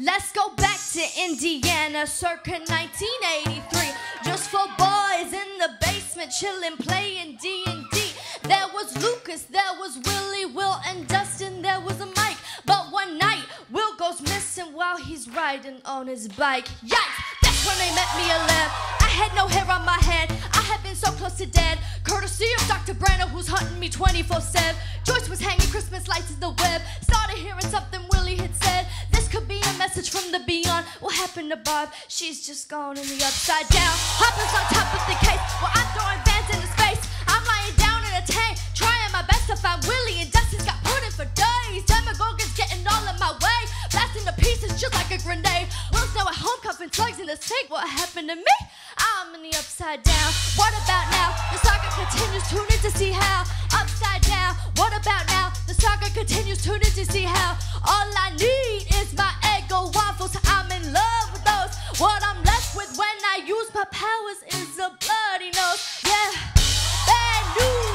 Let's go back to Indiana, circa 1983. Just four boys in the basement, chillin', playing D&D. There was Lucas, there was Willie, Will and Dustin, there was a Mike. But one night, Will goes missing while he's riding on his bike. Yikes! That's when they met me alive. I had no hair on my head. I had been so close to dead, courtesy of Dr. Brenner, who's hunting me 24/7. Joyce was hanging Christmas lights in the web. Started hearing something Willie had said. This could be a message from the beyond. What happened to Bob? She's just gone in the upside down. Hoppers on top of the case. Well, I'm throwing fans into space. I'm lying down in a tank, trying my best to find Willie, and Dustin's got put in for days. Demogorgon's getting all in my way, blasting to pieces just like a grenade. Will's now at home cuffing slugs in the sink. What happened to me? I'm in the upside down. What about now? The saga continues. Tune in to see how. Upside down. What about now? The saga continues. Tune in to see how. All I need is my ego waffles. I'm in love with those. What I'm left with when I use my powers is a bloody nose. Yeah, bad news.